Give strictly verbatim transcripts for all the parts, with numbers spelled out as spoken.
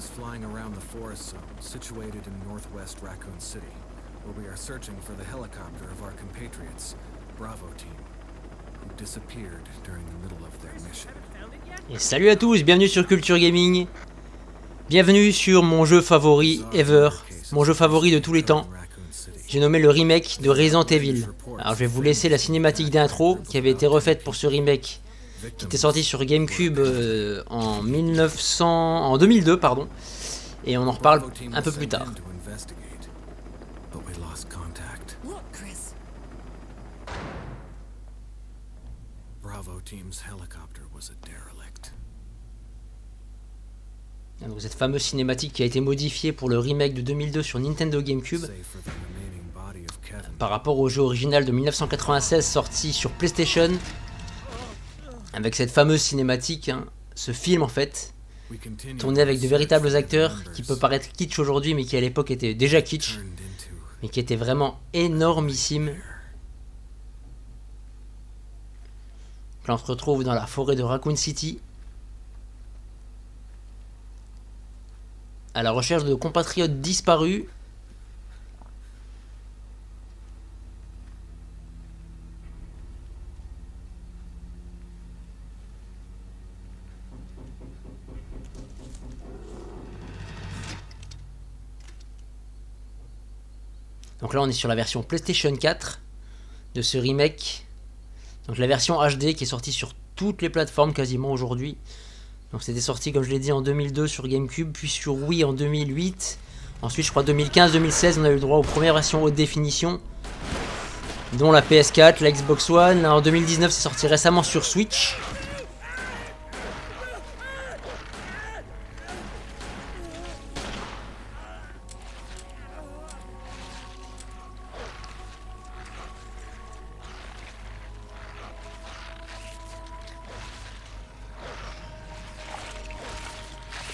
is flying around the forest zone situated in northwest Raccoon City, where we are searching for the helicopter of our compatriots, Bravo Team, who disappeared during the middle of their mission. Et salut à tous, bienvenue sur Culture Gaming. Bienvenue sur mon jeu favori ever, mon jeu favori de tous les temps. J'ai nommé le remake de Resident Evil. Alors je vais vous laisser la cinématique d'intro qui avait été refaite pour ce remake, qui était sorti sur GameCube euh, en, mille neuf cents... en deux mille deux, pardon, et on en reparle un peu plus tard. Donc cette fameuse cinématique qui a été modifiée pour le remake de deux mille deux sur Nintendo GameCube euh, par rapport au jeu original de mille neuf cent quatre-vingt-seize sorti sur PlayStation, avec cette fameuse cinématique, hein, ce film en fait, tourné avec de véritables acteurs, qui peut paraître kitsch aujourd'hui, mais qui à l'époque était déjà kitsch, mais qui était vraiment énormissime. Là on se retrouve dans la forêt de Raccoon City, à la recherche de compatriotes disparus. Donc là on est sur la version PlayStation quatre de ce remake, donc la version H D qui est sortie sur toutes les plateformes quasiment aujourd'hui. Donc c'était sorti, comme je l'ai dit, en deux mille deux sur GameCube, puis sur Wii en deux mille huit, ensuite je crois deux mille quinze deux mille seize on a eu le droit aux premières versions haute définition, dont la P S quatre, la Xbox One. Là, en deux mille dix-neuf c'est sorti récemment sur Switch.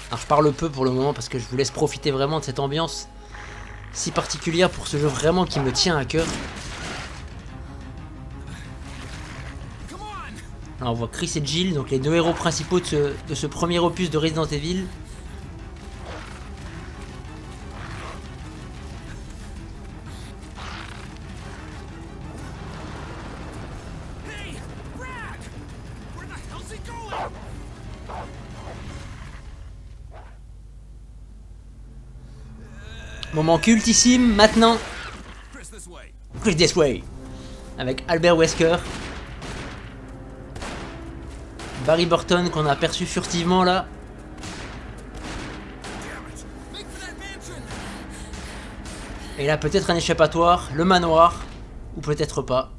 Alors je parle peu pour le moment parce que je vous laisse profiter vraiment de cette ambiance si particulière pour ce jeu vraiment qui me tient à cœur. Alors on voit Chris et Jill, donc les deux héros principaux de ce, de ce premier opus de Resident Evil. Moment cultissime maintenant. Chris This Way avec Albert Wesker, Barry Burton qu'on a aperçu furtivement là. Et là peut-être un échappatoire, le manoir, ou peut-être pas.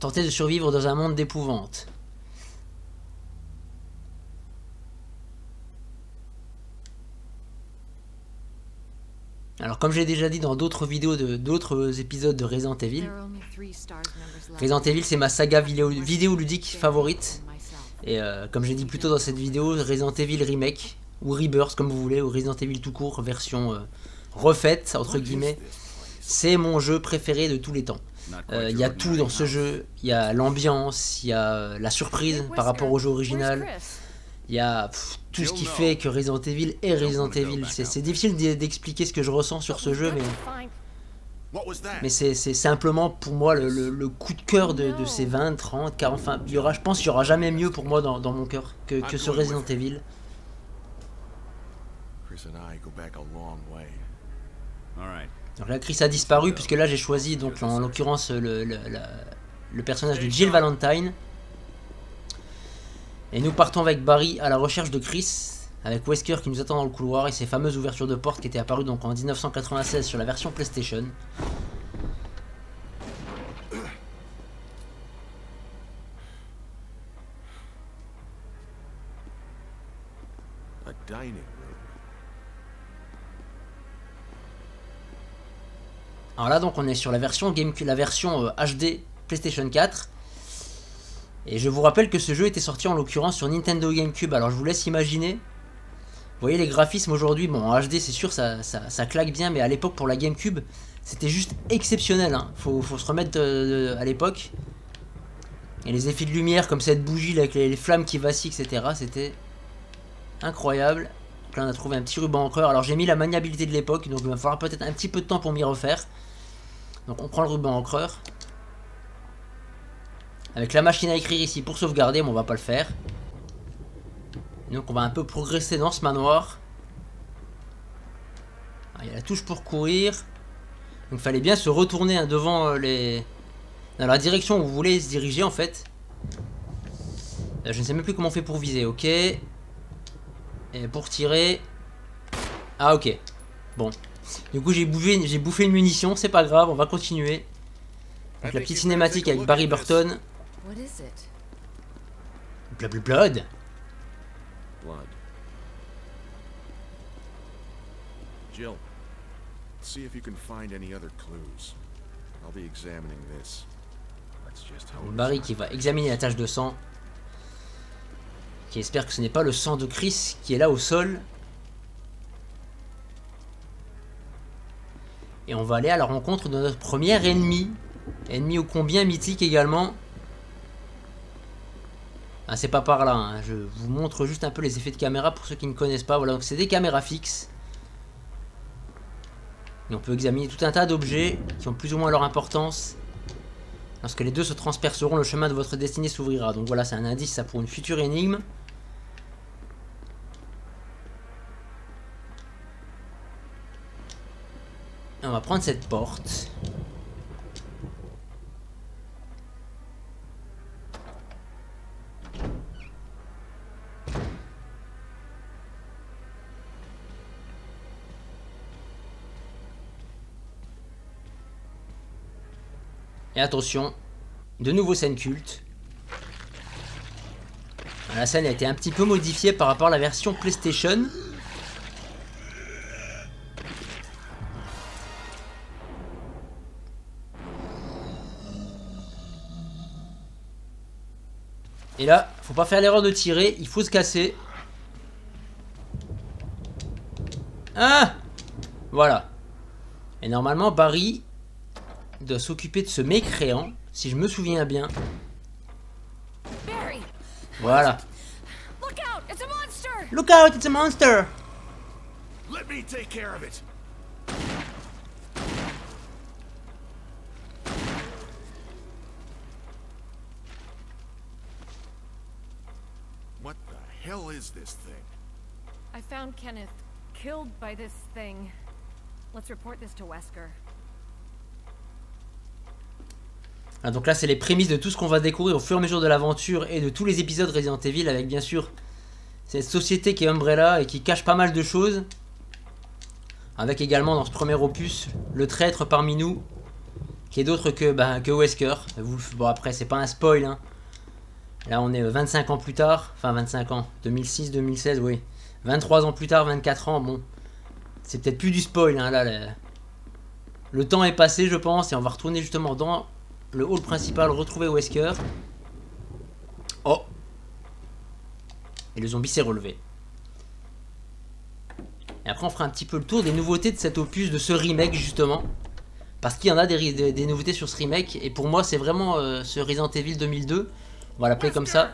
Tenter de survivre dans un monde d'épouvante. Alors comme j'ai déjà dit dans d'autres vidéos de d'autres épisodes de Resident Evil, Resident Evil c'est ma saga vidéo, vidéoludique favorite. Et euh, comme j'ai dit plus tôt dans cette vidéo, Resident Evil Remake, ou Rebirth comme vous voulez, ou Resident Evil tout court, version euh, refaite entre guillemets, c'est mon jeu préféré de tous les temps. Il euh, y a tout dans ce jeu, il y a l'ambiance, il y a la surprise par rapport au jeu original. Il y a pff, tout ce qui fait que Resident Evil est Resident Evil. C'est difficile d'expliquer ce que je ressens sur ce jeu, mais, mais c'est simplement pour moi le, le, le coup de cœur de, de ces vingt, trente, quarante... Enfin, il y aura, je pense qu'il n'y aura jamais mieux pour moi dans, dans mon cœur que, que ce Resident Evil. Donc là, Chris a disparu, puisque là j'ai choisi, donc en l'occurrence, le, le, le personnage de Jill Valentine. Et nous partons avec Barry à la recherche de Chris, avec Wesker qui nous attend dans le couloir et ses fameuses ouvertures de porte qui étaient apparues donc en mille neuf cent quatre-vingt-seize sur la version PlayStation. Alors là donc on est sur la version GameCube, la version euh, H D PlayStation quatre. Et je vous rappelle que ce jeu était sorti en l'occurrence sur Nintendo GameCube, alors je vous laisse imaginer. Vous voyez les graphismes aujourd'hui, bon en H D c'est sûr ça, ça, ça claque bien, mais à l'époque pour la GameCube c'était juste exceptionnel, hein. faut, faut se remettre euh, à l'époque. Et les effets de lumière comme cette bougie là, avec les flammes qui vacillent, et cetera. C'était incroyable. Donc là on a trouvé un petit ruban encreur. Alors j'ai mis la maniabilité de l'époque, donc il va falloir peut-être un petit peu de temps pour m'y refaire. Donc on prend le ruban encreur. Avec la machine à écrire ici pour sauvegarder, mais on va pas le faire. Et donc on va un peu progresser dans ce manoir. Il y a la touche pour courir. Donc il fallait bien se retourner hein, devant les... dans la direction où vous voulez se diriger en fait. Je ne sais même plus comment on fait pour viser, ok. Et pour tirer... Ah ok. Bon. Du coup j'ai bouffé, j'ai bouffé une munition, c'est pas grave, on va continuer. Donc la petite cinématique avec Barry Burton. Blood. Blood. Jill, see if you can find any other clues. I'll be examining this. Let's just hope. Barry qui va examiner la tache de sang. Qui espère que ce n'est pas le sang de Chris qui est là au sol. Et on va aller à la rencontre de notre premier ennemi. Ennemi ô combien mythique également. Ah, c'est pas par là, hein. Je vous montre juste un peu les effets de caméra pour ceux qui ne connaissent pas. Voilà, donc c'est des caméras fixes. Et on peut examiner tout un tas d'objets qui ont plus ou moins leur importance. Lorsque les deux se transperceront, le chemin de votre destinée s'ouvrira. Donc voilà, c'est un indice, ça, pour une future énigme. Et on va prendre cette porte. Et attention, de nouveau scène culte. La scène a été un petit peu modifiée par rapport à la version PlayStation. Et là, faut pas faire l'erreur de tirer, il faut se casser. Ah ! Voilà. Et normalement, Barry doit s'occuper de ce mécréant, si je me souviens bien. Voilà. Look out, it's a monster. Look out, it's a monster. Let me take care of it. What the hell is this thing? I found Kenneth killed by this thing. Let's report this to Wesker. Ah, donc là c'est les prémices de tout ce qu'on va découvrir au fur et à mesure de l'aventure et de tous les épisodes Resident Evil, avec bien sûr cette société qui est Umbrella et qui cache pas mal de choses. Avec également dans ce premier opus le traître parmi nous, qui est d'autre que, bah, que Wesker. Vous, bon après c'est pas un spoil hein. Là on est vingt-cinq ans plus tard, enfin vingt-cinq ans, deux mille six deux mille seize oui, vingt-trois ans plus tard, vingt-quatre ans, bon c'est peut-être plus du spoil hein, là le... le temps est passé je pense, et on va retourner justement dans le hall principal, retrouver Wesker. Oh. Et le zombie s'est relevé. Et après on fera un petit peu le tour des nouveautés de cet opus, de ce remake justement. Parce qu'il y en a des, des, des nouveautés sur ce remake. Et pour moi c'est vraiment euh, ce Resident Evil deux mille deux. On va l'appeler comme ça.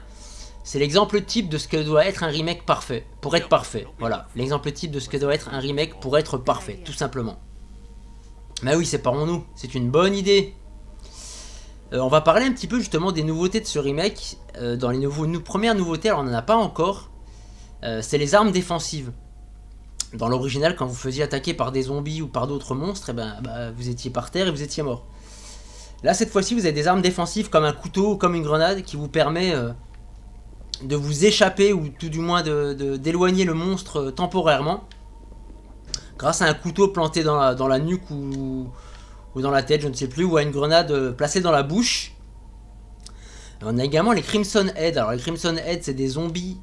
C'est l'exemple type de ce que doit être un remake parfait. Pour être parfait. Voilà. L'exemple type de ce que doit être un remake pour être parfait. Tout simplement. Mais oui, séparons-nous. C'est une bonne idée. Euh, on va parler un petit peu justement des nouveautés de ce remake. Euh, dans les nouveaux, nou premières nouveautés, alors on n'en a pas encore, euh, c'est les armes défensives. Dans l'original, quand vous faisiez attaquer par des zombies ou par d'autres monstres, eh ben, bah, vous étiez par terre et vous étiez mort. Là, cette fois-ci, vous avez des armes défensives comme un couteau ou comme une grenade qui vous permet euh, de vous échapper ou tout du moins d'éloigner le monstre euh, temporairement. Grâce à un couteau planté dans la, dans la nuque ou... ou dans la tête, je ne sais plus, ou à une grenade placée dans la bouche. On a également les Crimson Heads. Alors les Crimson Heads, c'est des zombies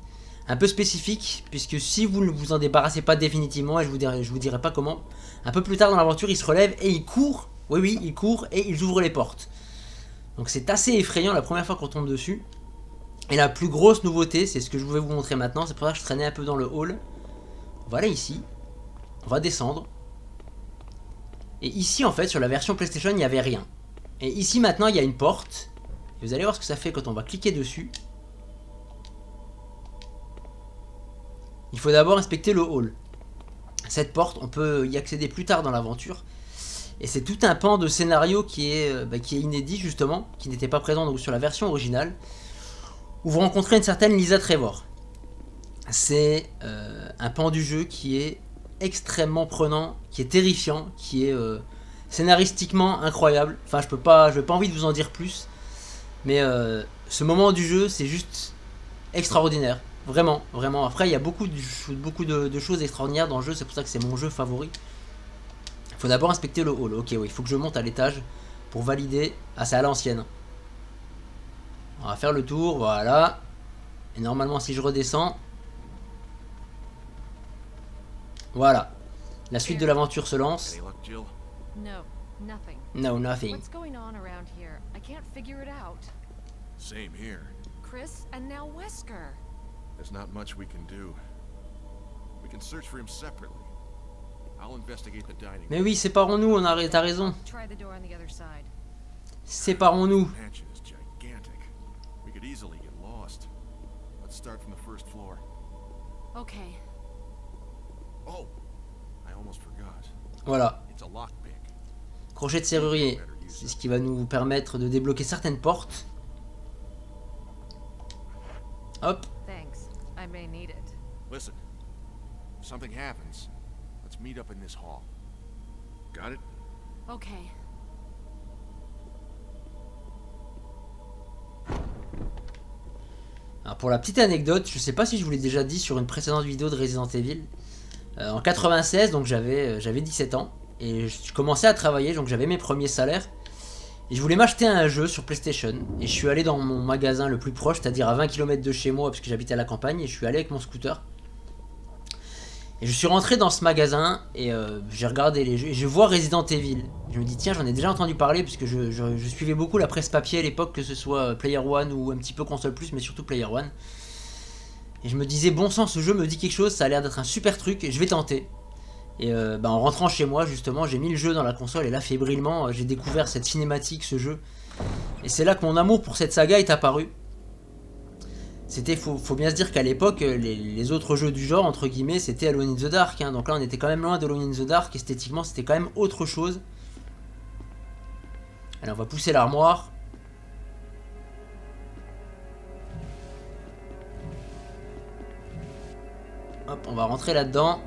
un peu spécifiques, puisque si vous ne vous en débarrassez pas définitivement, et je vous dirai, je vous dirai pas comment, un peu plus tard dans l'aventure, ils se relèvent et ils courent. Oui, oui, ils courent et ils ouvrent les portes. Donc c'est assez effrayant la première fois qu'on tombe dessus. Et la plus grosse nouveauté, c'est ce que je voulais vous montrer maintenant, c'est pour ça que je traînais un peu dans le hall. Voilà ici, on va descendre. Et ici en fait sur la version PlayStation il n'y avait rien. Et ici maintenant il y a une porte. Et vous allez voir ce que ça fait quand on va cliquer dessus. Il faut d'abord inspecter le hall. Cette porte, on peut y accéder plus tard dans l'aventure. Et c'est tout un pan de scénario qui est, bah, qui est inédit justement, qui n'était pas présent donc, sur la version originale, où vous rencontrez une certaine Lisa Trevor. C'est euh, un pan du jeu qui est extrêmement prenant, qui est terrifiant, qui est euh, scénaristiquement incroyable. Enfin, je peux pas, je n'ai pas envie de vous en dire plus, mais euh, ce moment du jeu, c'est juste extraordinaire. Vraiment, vraiment. Après, il y a beaucoup de, beaucoup de, de choses extraordinaires dans le jeu, c'est pour ça que c'est mon jeu favori. Il faut d'abord inspecter le hall. Ok, oui, il faut que je monte à l'étage pour valider. Ah, c'est à l'ancienne. On va faire le tour, voilà. Et normalement, si je redescends... Voilà. La suite de l'aventure se lance. No, nothing. Same here. Chris and now Wesker. There's not much we can do. We can search for him separately. I'll investigate the dining. Mais oui, séparons-nous, on a t'as raison. Séparons-nous. We could easily get lost. Let's start from the first floor. Okay. Oh, I almost forgot. Voilà. It's a lockpick. Crochet de serrurier, c'est ce qui va nous permettre de débloquer certaines portes. Hop. I may need it. Listen. If something happens, let's meet up in this hall. Got it? Okay. Alors pour la petite anecdote, je sais pas si je vous l'ai déjà dit sur une précédente vidéo de Resident Evil. Euh, en quatre-vingt-seize, donc j'avais euh, j'avais dix-sept ans et je commençais à travailler, donc j'avais mes premiers salaires et je voulais m'acheter un jeu sur PlayStation et je suis allé dans mon magasin le plus proche, c'est-à-dire à vingt kilomètres de chez moi parce que j'habitais à la campagne, et je suis allé avec mon scooter et je suis rentré dans ce magasin et euh, j'ai regardé les jeux et je vois Resident Evil. Je me dis tiens, j'en ai déjà entendu parler parce que je, je, je suivais beaucoup la presse papier à l'époque, que ce soit Player One ou un petit peu Console Plus, mais surtout Player One, et je me disais bon sang, ce jeu me dit quelque chose, ça a l'air d'être un super truc et je vais tenter. Et euh, bah en rentrant chez moi justement, j'ai mis le jeu dans la console et là fébrilement j'ai découvert cette cinématique, ce jeu. Et c'est là que mon amour pour cette saga est apparu. C'était, faut, faut bien se dire qu'à l'époque les, les autres jeux du genre entre guillemets c'était Alone in the Dark hein. Donc là on était quand même loin de Alone in the Dark, esthétiquement c'était quand même autre chose. Alors on va pousser l'armoire. Hop, on va rentrer là-dedans.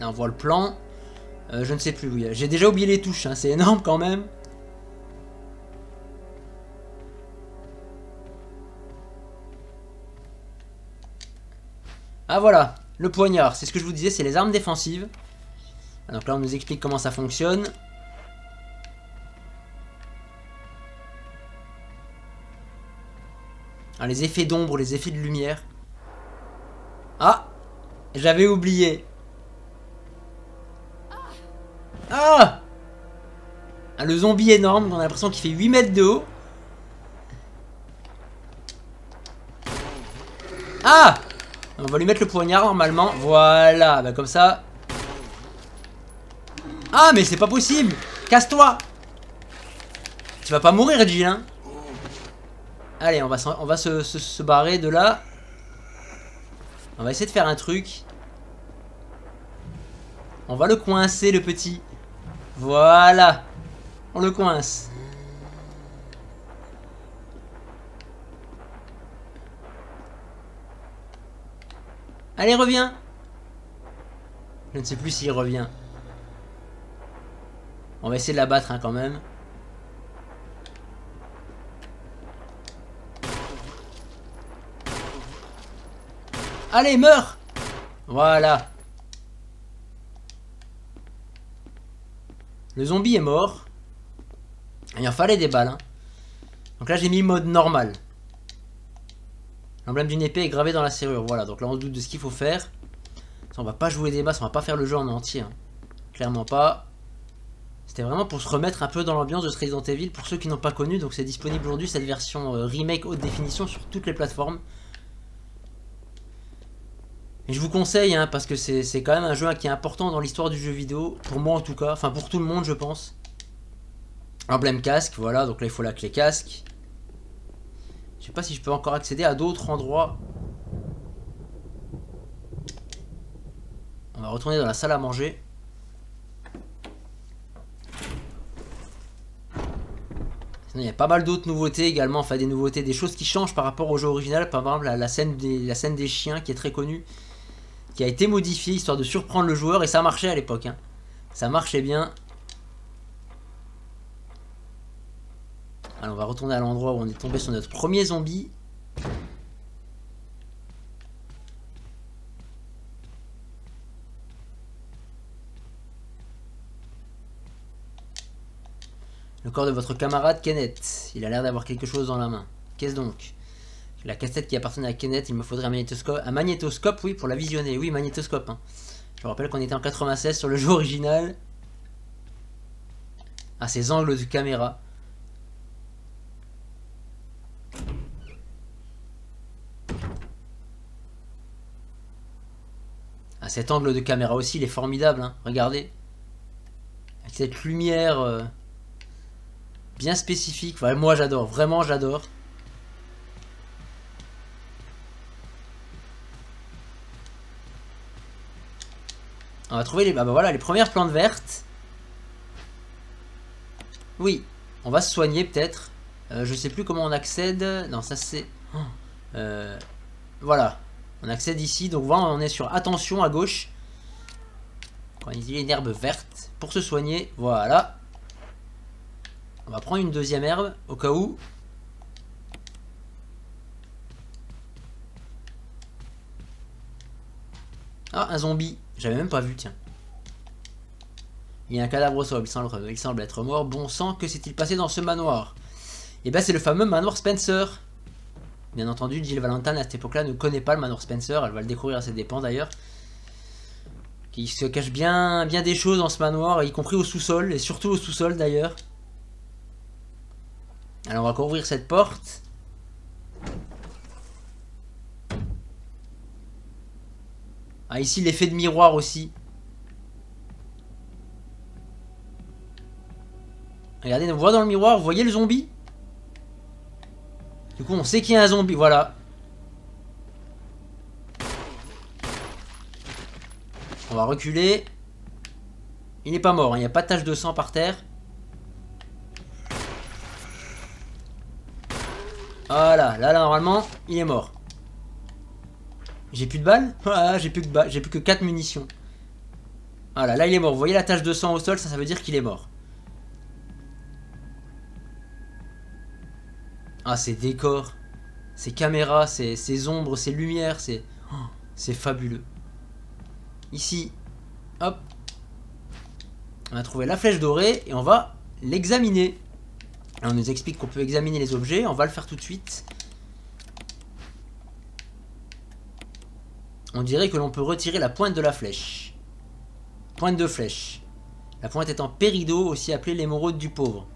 Là, on voit le plan. Euh, je ne sais plus où il y a. J'ai déjà oublié les touches, hein. C'est énorme quand même. Ah voilà, le poignard. C'est ce que je vous disais, c'est les armes défensives. Donc là, on nous explique comment ça fonctionne. Alors, les effets d'ombre, les effets de lumière. Ah, j'avais oublié. Ah, ah, le zombie énorme, on a l'impression qu'il fait huit mètres de haut. Ah, on va lui mettre le poignard normalement. Voilà, bah comme ça. Ah mais c'est pas possible. Casse-toi. Tu vas pas mourir, Jill hein. Allez, on va, on va se, se, se barrer de là. On va essayer de faire un truc. On va le coincer, le petit. Voilà, on le coince. Allez, reviens. Je ne sais plus s'il revient. On va essayer de l'abattre hein, quand même. Allez, meurs. Voilà. Le zombie est mort. Il en fallait des balles hein. Donc là j'ai mis mode normal. L'emblème d'une épée est gravé dans la serrure. Voilà, donc là on se doute de ce qu'il faut faire. Ça, on va pas jouer des masses, on va pas faire le jeu en entier hein. Clairement pas. C'était vraiment pour se remettre un peu dans l'ambiance de ce Resident Evil. Pour ceux qui n'ont pas connu, donc c'est disponible aujourd'hui cette version euh, remake haute définition sur toutes les plateformes. Et je vous conseille, hein, parce que c'est quand même un jeu qui est important dans l'histoire du jeu vidéo, pour moi en tout cas, enfin pour tout le monde je pense. Emblème casque, voilà, donc là il faut la clé casque. Je sais pas si je peux encore accéder à d'autres endroits. On va retourner dans la salle à manger. Il y a pas mal d'autres nouveautés également, enfin des nouveautés, des choses qui changent par rapport au jeu original. Par exemple la, la, scène des, la scène des chiens qui est très connue, qui a été modifiée histoire de surprendre le joueur, et ça marchait à l'époque, hein. Ça marchait bien. Alors on va retourner à l'endroit où on est tombé sur notre premier zombie. Le corps de votre camarade Kenneth. Il a l'air d'avoir quelque chose dans la main. Qu'est-ce donc? La cassette qui appartenait à Kenneth, il me faudrait un magnétoscope. Un magnétoscope, oui, pour la visionner. Oui, magnétoscope. Hein. Je vous rappelle qu'on était en quatre-vingt-seize sur le jeu original. Ah, ces angles de caméra. Ah, cet angle de caméra aussi, il est formidable. Hein. Regardez. Avec cette lumière... Euh... bien spécifique, enfin, moi j'adore, vraiment j'adore. On va trouver les, bah, bah, voilà, les premières plantes vertes. Oui, on va se soigner peut-être. Euh, je sais plus comment on accède. Non, ça c'est... Euh, voilà, on accède ici. Donc voilà, on est sur attention à gauche. On utilise une herbe verte pour se soigner. Voilà. On va prendre une deuxième herbe, au cas où. Ah, un zombie. J'avais même pas vu, tiens. Il y a un cadavre au sol, il semble, il semble être mort. Bon sang, que s'est-il passé dans ce manoir? Et ben c'est le fameux manoir Spencer. Bien entendu, Jill Valentine, à cette époque-là, ne connaît pas le manoir Spencer. Elle va le découvrir à ses dépens, d'ailleurs. Il se cache bien, bien des choses dans ce manoir, y compris au sous-sol, et surtout au sous-sol, d'ailleurs. Alors on va ouvrir cette porte. Ah ici l'effet de miroir aussi. Regardez, on voit dans le miroir, vous voyez le zombie? Du coup on sait qu'il y a un zombie, voilà. On va reculer. Il n'est pas mort, hein, il n'y a pas de tache de sang par terre. Voilà, là, là, normalement, il est mort. J'ai plus de balles? Ah, j'ai plus que balles, j'ai plus que quatre munitions. Voilà, là, il est mort. Vous voyez la tache de sang au sol, ça, ça veut dire qu'il est mort. Ah, ces décors, ces caméras, ces, ces ombres, ces lumières, c'est... Oh, c'est fabuleux. Ici, hop. On a trouvé la flèche dorée et on va l'examiner. On nous explique qu'on peut examiner les objets, on va le faire tout de suite. On dirait que l'on peut retirer la pointe de la flèche. Pointe de flèche. La pointe est en pérido, aussi appelée l'émorode du pauvre.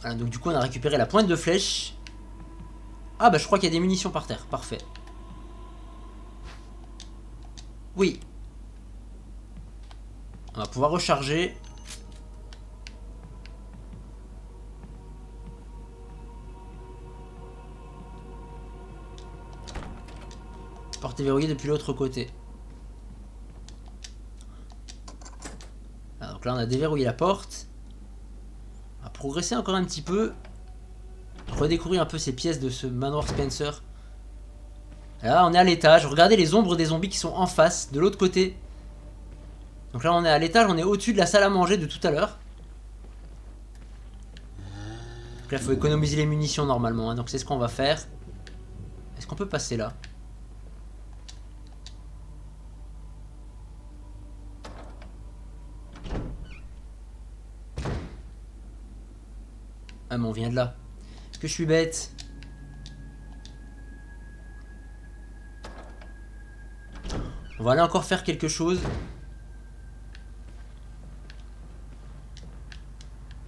Voilà, donc du coup on a récupéré la pointe de flèche. Ah bah je crois qu'il y a des munitions par terre, parfait. Oui. On va pouvoir recharger... Portée verrouillée depuis l'autre côté. Alors, donc là on a déverrouillé la porte. On va progresser encore un petit peu. Redécouvrir un peu ces pièces de ce manoir Spencer. Là on est à l'étage. Regardez les ombres des zombies qui sont en face, de l'autre côté. Donc là on est à l'étage, on est au-dessus de la salle à manger de tout à l'heure. Donc là il faut économiser les munitions normalement, hein. Donc c'est ce qu'on va faire. Est-ce qu'on peut passer là? Ah mais on vient de là. Est-ce que je suis bête? On va aller encore faire quelque chose.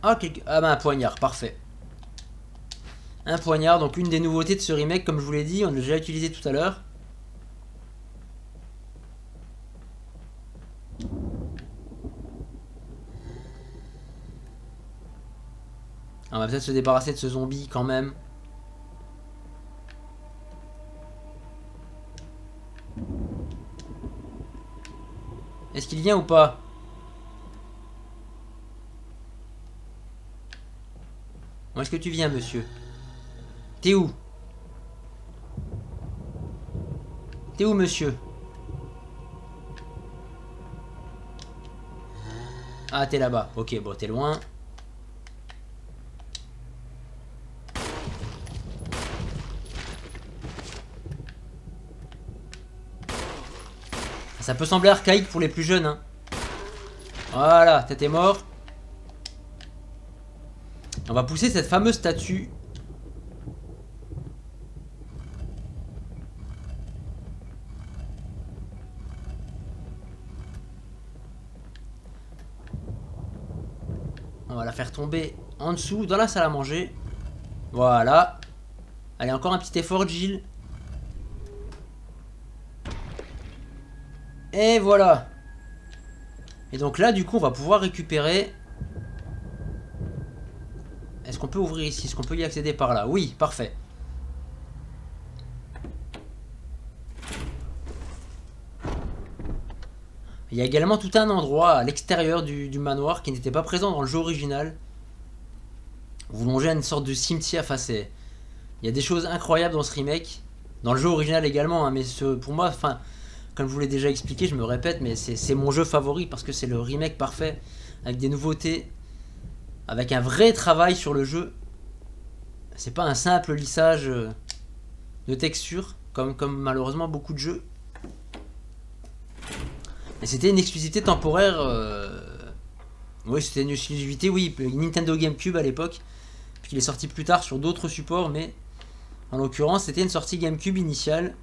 Ah, quelque... ah bah un poignard, parfait. Un poignard, donc une des nouveautés de ce remake, comme je vous l'ai dit, on l'a déjà utilisé tout à l'heure. On va peut-être se débarrasser de ce zombie quand même. Est-ce qu'il vient ou pas? Où est-ce que tu viens, monsieur? T'es où? T'es où, monsieur? Ah, t'es là-bas. Ok, bon, t'es loin. Ça peut sembler archaïque pour les plus jeunes, hein. Voilà, t'étais mort. On va pousser cette fameuse statue. On va la faire tomber en dessous, dans la salle à manger. Voilà. Allez, encore un petit effort, Jill. Et voilà. Et donc là, du coup, on va pouvoir récupérer... Est-ce qu'on peut ouvrir ici? Est-ce qu'on peut y accéder par là? Oui, parfait. Il y a également tout un endroit à l'extérieur du, du manoir qui n'était pas présent dans le jeu original. Vous longez à une sorte de cimetière. Enfin, c'est... Il y a des choses incroyables dans ce remake. Dans le jeu original également, hein, mais ce, pour moi, enfin... Comme je vous l'ai déjà expliqué, je me répète, mais c'est mon jeu favori parce que c'est le remake parfait, avec des nouveautés, avec un vrai travail sur le jeu. C'est pas un simple lissage de texture, comme, comme malheureusement beaucoup de jeux. Et c'était une exclusivité temporaire. Euh... Oui, c'était une exclusivité, oui, Nintendo Gamecube à l'époque, puis il est sorti plus tard sur d'autres supports, mais en l'occurrence, c'était une sortie Gamecube initiale.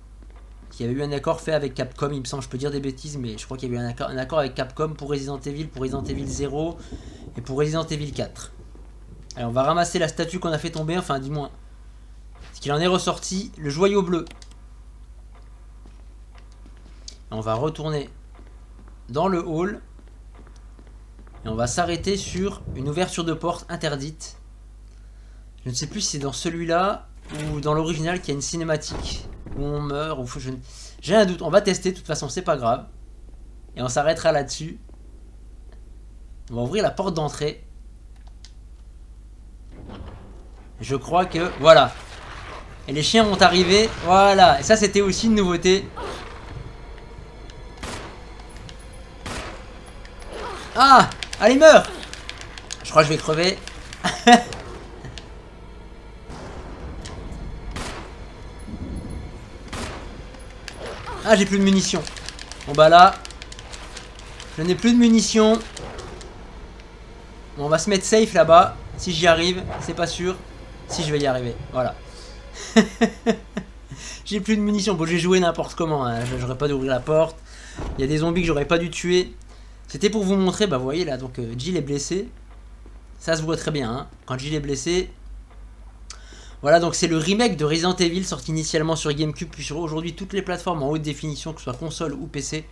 Il y avait eu un accord fait avec Capcom, il me semble, je peux dire des bêtises, mais je crois qu'il y a eu un accord, un accord avec Capcom pour Resident Evil, pour Resident Evil zéro et pour Resident Evil quatre. Alors on va ramasser la statue qu'on a fait tomber, enfin du moins. Parce qu'il en est ressorti, le joyau bleu. Et on va retourner dans le hall. Et on va s'arrêter sur une ouverture de porte interdite. Je ne sais plus si c'est dans celui-là ou dans l'original qu'il y a une cinématique. Où on meurt, ou faut... j'ai un doute, on va tester, de toute façon c'est pas grave. Et on s'arrêtera là-dessus. On va ouvrir la porte d'entrée. Je crois que, voilà. Et les chiens vont arriver, voilà. Et ça c'était aussi une nouveauté. Ah, allez meurs. Je crois que je vais crever. Ah, j'ai plus de munitions. Bon bah là, je n'ai plus de munitions. Bon, on va se mettre safe là-bas. Si j'y arrive, c'est pas sûr. Si je vais y arriver, voilà. J'ai plus de munitions. Bon, j'ai joué n'importe comment, hein. J'aurais pas dû ouvrir la porte. Il y a des zombies que j'aurais pas dû tuer. C'était pour vous montrer, bah vous voyez là, donc euh, Jill est blessée. Ça se voit très bien, hein. Quand Jill est blessée. Voilà, donc c'est le remake de Resident Evil sorti initialement sur Gamecube puis sur aujourd'hui toutes les plateformes en haute définition, que ce soit console ou P C.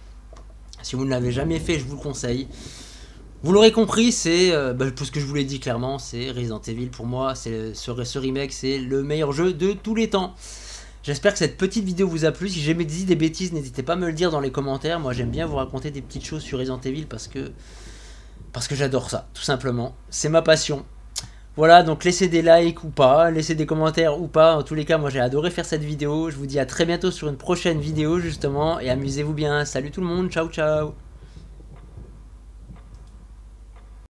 Si vous ne l'avez jamais fait, je vous le conseille. Vous l'aurez compris, c'est euh, bah, pour ce que je vous l'ai dit clairement, c'est Resident Evil pour moi, c'est ce, ce remake, c'est le meilleur jeu de tous les temps. J'espère que cette petite vidéo vous a plu. Si j'ai dit des bêtises, n'hésitez pas à me le dire dans les commentaires. Moi j'aime bien vous raconter des petites choses sur Resident Evil parce que parce que j'adore ça, tout simplement. C'est ma passion. Voilà, donc laissez des likes ou pas, laissez des commentaires ou pas. En tous les cas, moi j'ai adoré faire cette vidéo. Je vous dis à très bientôt sur une prochaine vidéo justement. Et amusez-vous bien. Salut tout le monde, ciao ciao.